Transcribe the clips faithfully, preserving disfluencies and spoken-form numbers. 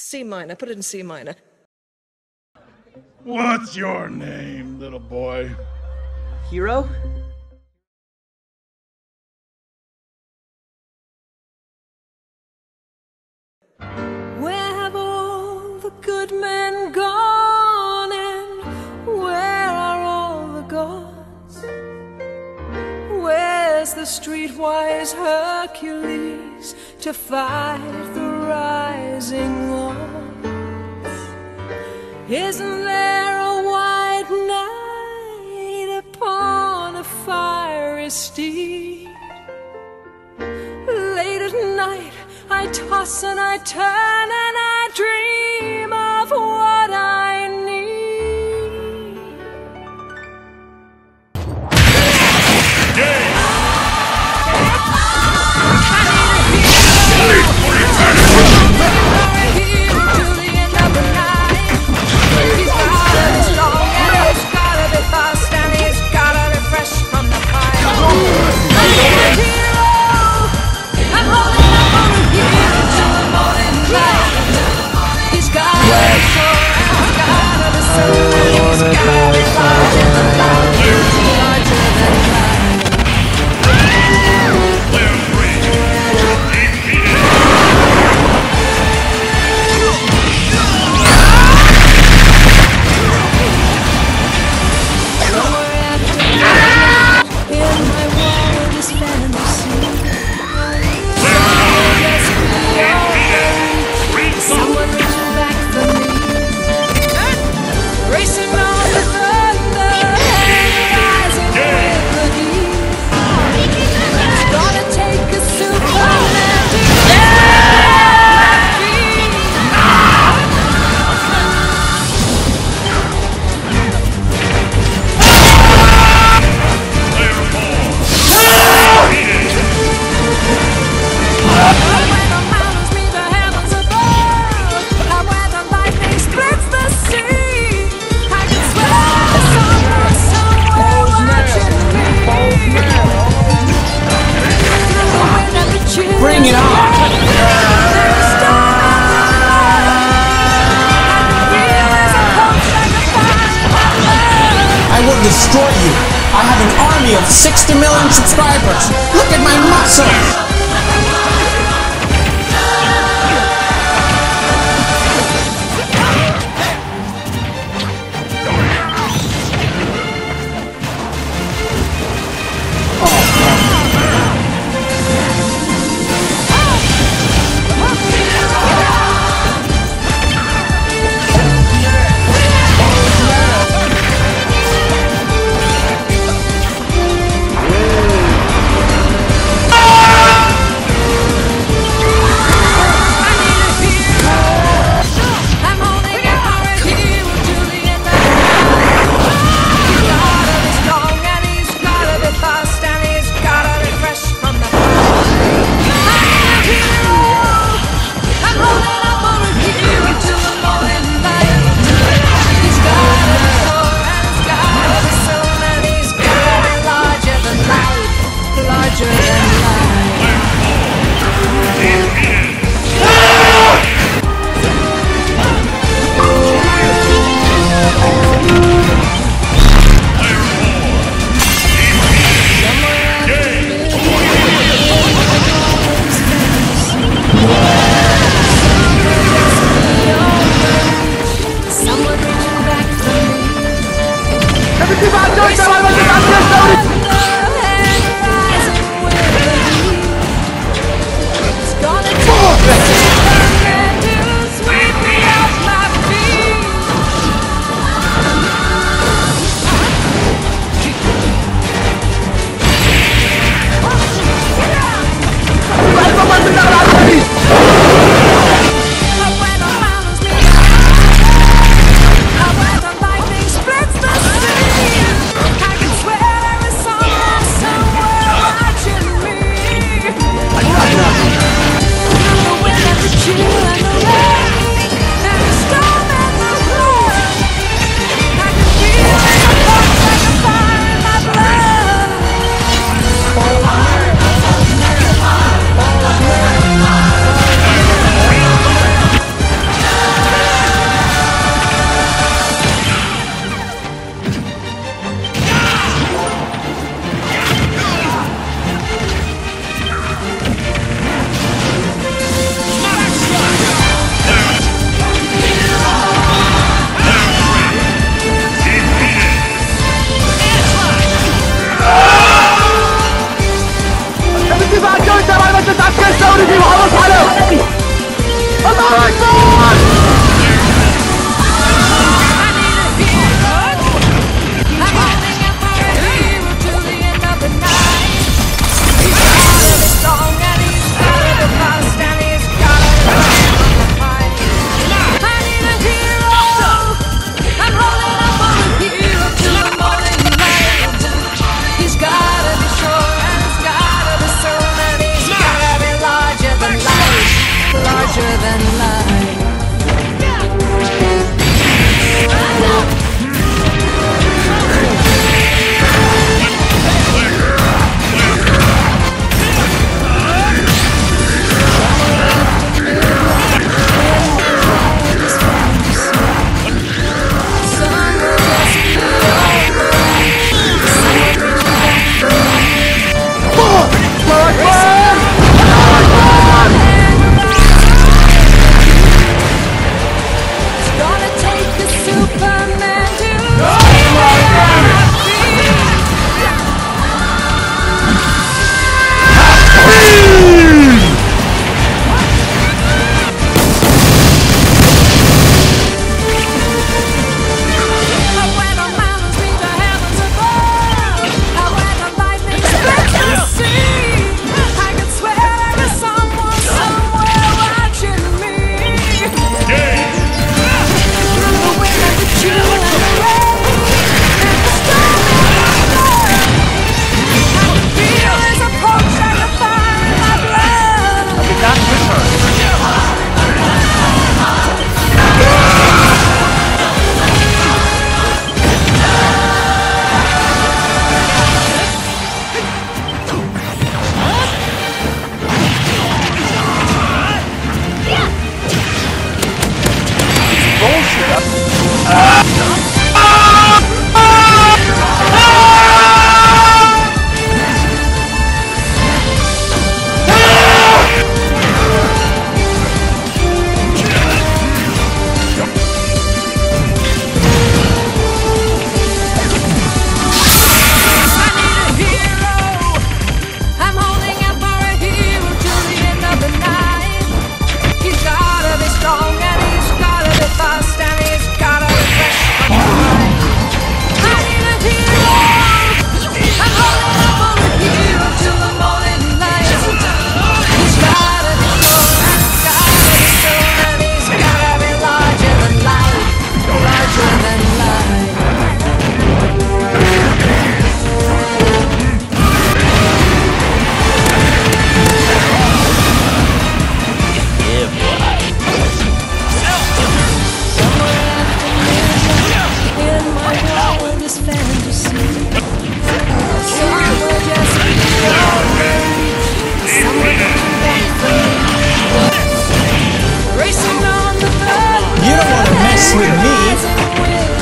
C minor. Put it in C minor. What's your name, little boy? Hero? Where have all the good men gone, and where are all the gods? Where's the streetwise Hercules to fight the rising odds? Isn't there a wide night upon a fiery steed? Late at night I toss and I turn and I dream of what I need. Game! I need a hero. I'm here till the end of the night. He's hard and strong and he's gotta be fast and he's gotta be fresh from the fire. I need a hero. Destroy you. I have an army of sixty million subscribers. Look at my muscles!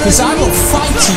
because I will fight you.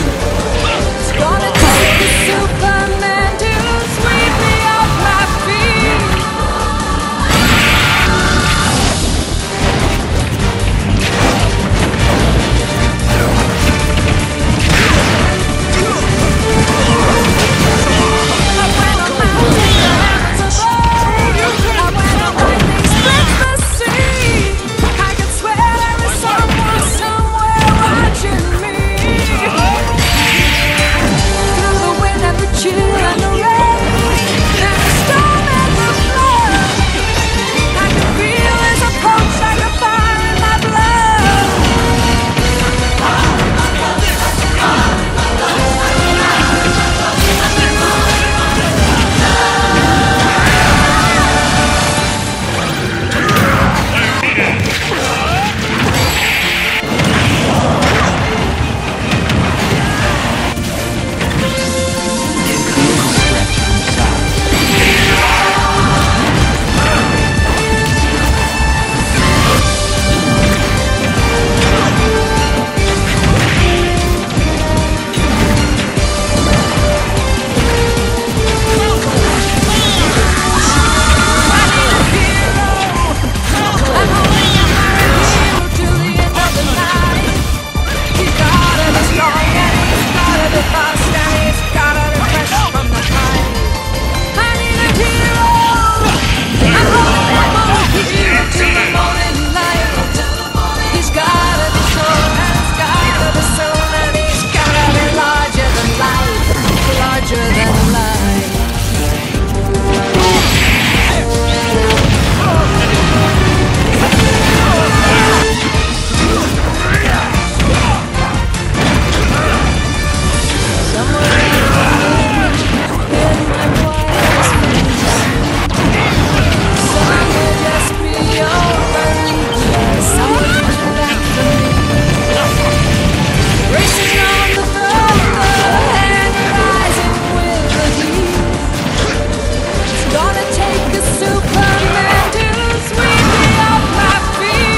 Gonna take the Superman to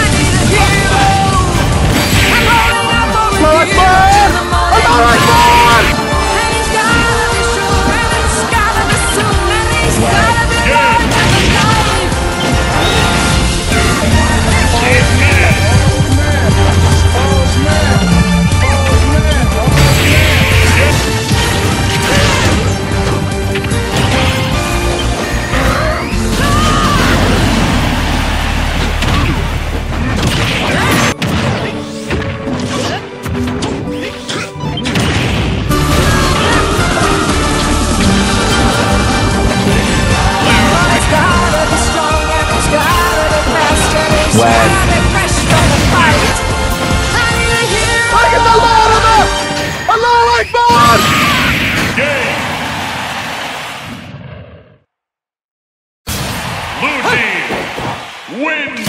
sweep me off my Win!